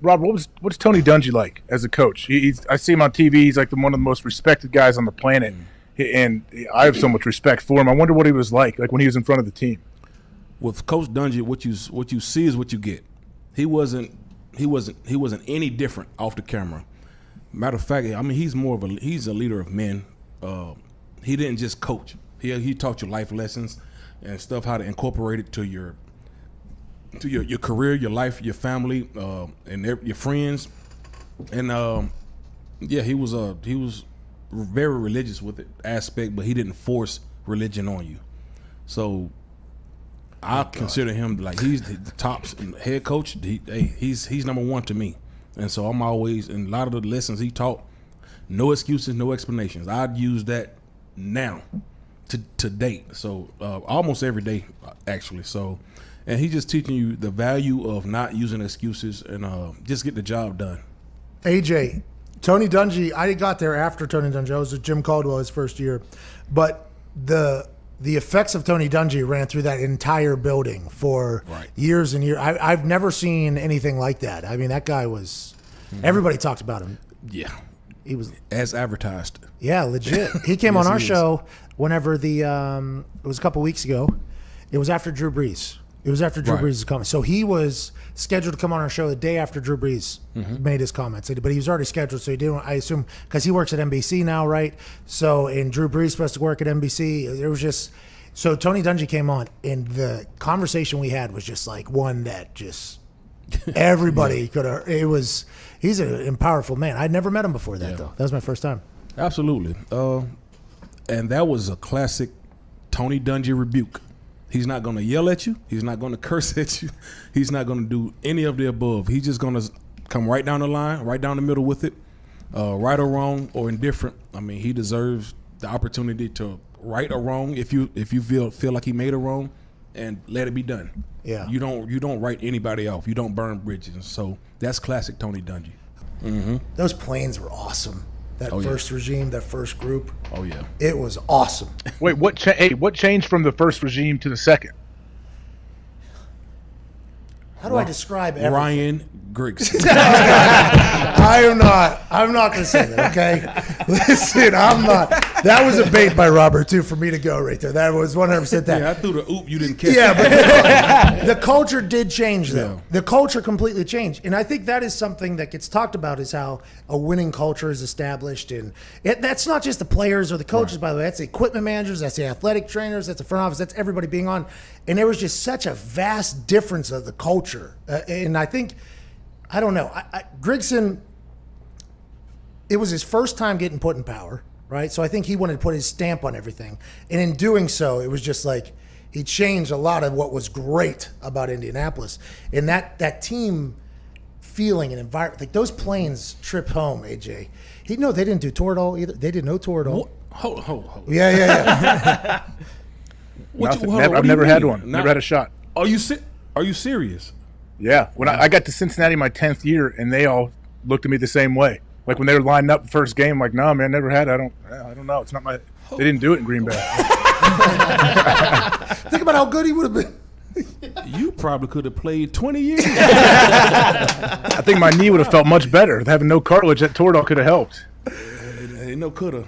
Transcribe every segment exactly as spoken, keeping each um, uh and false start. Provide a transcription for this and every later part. Rob, what was what's Tony Dungy like as a coach? He, he's, I see him on T V. He's like the, one of the most respected guys on the planet, he, and I have so much respect for him. I wonder what he was like, like when he was in front of the team. With Coach Dungy, what you what you see is what you get. He wasn't he wasn't he wasn't any different off the camera. Matter of fact, I mean he's more of a he's a leader of men. Uh, he didn't just coach. He he taught you life lessons and stuff, how to incorporate it to your. To your, your career, your life, your family, uh, and their, your friends, and um, yeah, he was uh, he was very religious with the aspect, but he didn't force religion on you. So I consider him like he's the top head coach. He, hey, he's he's number one to me, and so I'm always and a lot of the lessons he taught, no excuses, no explanations. I'd use that now to to date. So uh, almost every day actually. So. And he's just teaching you the value of not using excuses and uh, just get the job done. A J, Tony Dungy, I got there after Tony Dungy. I was with Jim Caldwell his first year. But the the effects of Tony Dungy ran through that entire building for right. years and years. I, I've never seen anything like that. I mean, that guy was – everybody talked about him. Yeah. He was – as advertised. Yeah, legit. He came yes, on our show whenever the um, – it was a couple weeks ago. It was after Drew Brees. It was after Drew right. Brees' comments. So he was scheduled to come on our show the day after Drew Brees mm-hmm. made his comments. But he was already scheduled, so he didn't, I assume, because he works at N B C now, right? So, and Drew Brees supposed to work at N B C. It was just, so Tony Dungy came on, and the conversation we had was just like one that just everybody yeah. could have, it was, he's a powerful man. I'd never met him before that, yeah. though. That was my first time. Absolutely. Uh, and that was a classic Tony Dungy rebuke. He's not going to yell at you. He's not going to curse at you. He's not going to do any of the above. He's just going to come right down the line, right down the middle with it, uh, right or wrong or indifferent. I mean, he deserves the opportunity to right or wrong if you if you feel feel like he made a wrong, and let it be done. Yeah, you don't you don't write anybody off. You don't burn bridges. So that's classic Tony Dungy. Mm-hmm. Those planes were awesome. That oh, first yeah. regime, that first group. Oh yeah, it was awesome. Wait, what? Cha hey, what changed from the first regime to the second? How do Ryan, I describe everything? Ryan Grigson? I am not. I'm not gonna say that. Okay, listen, I'm not. That was a bait by Robert too for me to go right there. That was one hundred percent that. Yeah, I threw the oop. You didn't catch. Yeah, that. But the, the culture did change though. Yeah. The culture completely changed, and I think that is something that gets talked about is how a winning culture is established, and it, that's not just the players or the coaches. Right. By the way, that's the equipment managers, that's the athletic trainers, that's the front office, that's everybody being on, and there was just such a vast difference of the culture. Uh, and I think, I don't know, I, I, Grigson, it was his first time getting put in power, right? So I think he wanted to put his stamp on everything. And in doing so, it was just like he changed a lot of what was great about Indianapolis. And that, that team feeling and environment, like those planes trip home, A J. He, no, they didn't do Toradol either. They did no Toradol. Hold, hold, hold. Yeah, yeah, yeah. what Nothing, you, never, what I've never mean? had one. Not, never had a shot. Are you sick? Are you serious? Yeah. When I, I got to Cincinnati my tenth year, and they all looked at me the same way. Like when they were lining up first game, like, no, nah, man, never had. I don't. I don't know. It's not my. They didn't do it in Green Bay. Think about how good he would have been. You probably could have played twenty years. I think my knee would have felt much better having no cartilage. That Toradol could have helped. Ain't no coulda.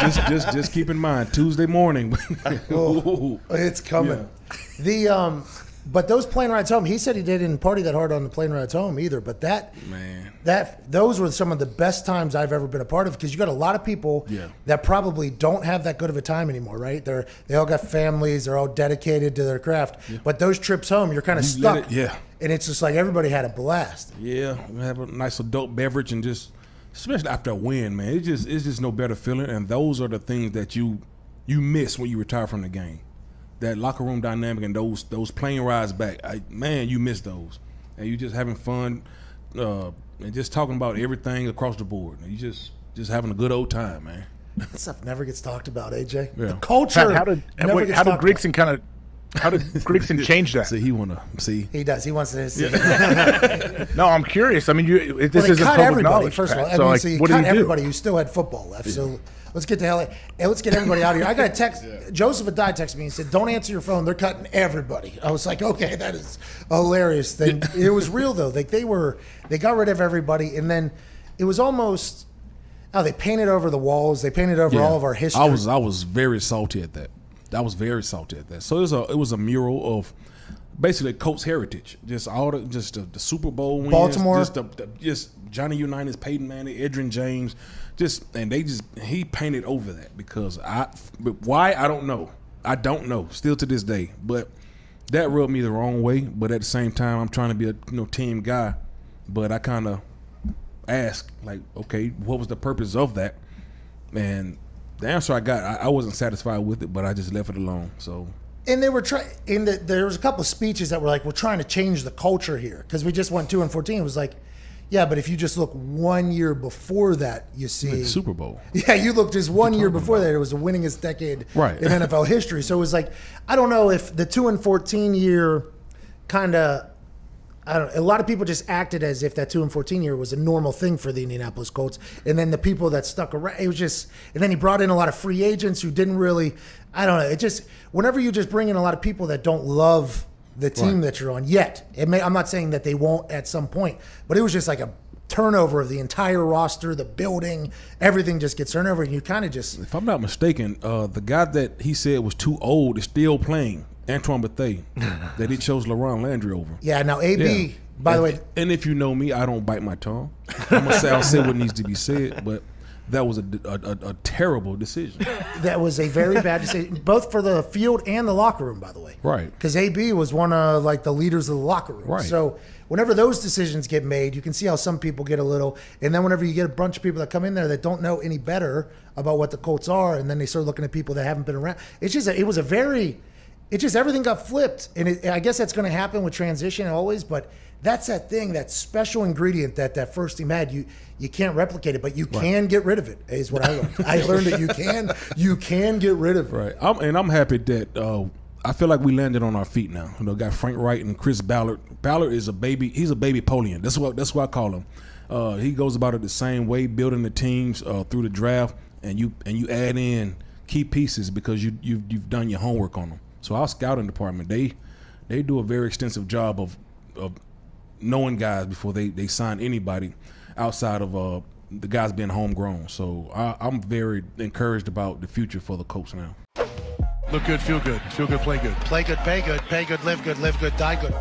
just, just, just keep in mind Tuesday morning. oh, it's coming. Yeah. The, um, but those plane rides home. He said he didn't party that hard on the plane rides home either. But that, man, that those were some of the best times I've ever been a part of because you got a lot of people yeah. that probably don't have that good of a time anymore, right? They're they all got families. They're all dedicated to their craft. Yeah. But those trips home, you're kind of you stuck. It, yeah. And it's just like everybody had a blast. Yeah, we have a nice adult beverage and just. Especially after a win, man, it's just it's just no better feeling, and those are the things that you you miss when you retire from the game. That locker room dynamic and those those plane rides back, I, man, you miss those, and you just having fun, uh, and just talking about everything across the board. And you just just having a good old time, man. That stuff never gets talked about, A J. Yeah. The culture. How, how did how, wait, how did Grigson kind of How did Grigson change that? See, he want to see. He does. He wants to see. Yeah. No, I'm curious. I mean, you, this well, isn't public knowledge. First of all, I so mean, like, so you what cut do you everybody do? Who still had football left. Yeah. So let's get to L A. Hey, let's get everybody out of here. I got a text. Yeah. Joseph Adai texted me and said, "Don't answer your phone. They're cutting everybody." I was like, "Okay, that is hilarious." They, it was real though. Like they were, they got rid of everybody, and then it was almost. Oh, they painted over the walls. They painted over yeah. all of our history. I was, I was very salty at that. I was very salty at that. So it was a, it was a mural of basically Colts heritage. Just all the, just the, the Super Bowl wins. Baltimore. Just, the, the, just Johnny Unitas, Peyton Manning, Edgerrin James. Just, and they just, he painted over that because I, but why, I don't know. I don't know, still to this day. But that rubbed me the wrong way. But at the same time, I'm trying to be a you know, team guy. But I kind of asked, like, okay, what was the purpose of that? And the answer I got, I, I wasn't satisfied with it, but I just left it alone. So, and they were trying. In the, there was a couple of speeches that were like, "We're trying to change the culture here because we just went two and fourteen." It was like, yeah, but if you just look one year before that, you see like Super Bowl. Yeah, you look just one year before about? that. It was the winningest decade right. in N F L history. So it was like, I don't know if the two and fourteen year kind of. I don't know. A lot of people just acted as if that two and fourteen year was a normal thing for the Indianapolis Colts, and then the people that stuck around, it was just. And then he brought in a lot of free agents who didn't really. I don't know. It just whenever you just bring in a lot of people that don't love the team right. that you're on yet. It may, I'm not saying that they won't at some point, but it was just like a turnover of the entire roster, the building, everything just gets turned over, and you kind of just. If I'm not mistaken, uh, the guy that he said was too old is still playing. Antoine Bethea, that he chose Le'Ron Landry over. Yeah, now A B, yeah. by and, the way. And if you know me, I don't bite my tongue. I'm going to say I'll say what needs to be said, but that was a, a, a terrible decision. That was a very bad decision, both for the field and the locker room, by the way. Right. Because A B was one of like the leaders of the locker room. Right. So whenever those decisions get made, you can see how some people get a little, and then whenever you get a bunch of people that come in there that don't know any better about what the Colts are, and then they start looking at people that haven't been around. It's just, a, it was a very... It just, everything got flipped. And it, I guess that's going to happen with transition always, but that's that thing, that special ingredient that that first team had. You you can't replicate it, but you right. can get rid of it, is what I learned. I learned that you can you can get rid of it. Right. I'm, and I'm happy that uh, I feel like we landed on our feet now. You know, got Frank Wright and Chris Ballard. Ballard is a baby. He's a baby Polian. That's what, that's what I call him. Uh, he goes about it the same way, building the teams uh, through the draft, and you and you add in key pieces because you, you've, you've done your homework on them. So our scouting department, they they do a very extensive job of of knowing guys before they, they sign anybody outside of uh, the guys being homegrown. So I, I'm very encouraged about the future for the Colts now. Look good, feel good, feel good, play good. Play good, pay good, pay good, live good, live good, die good.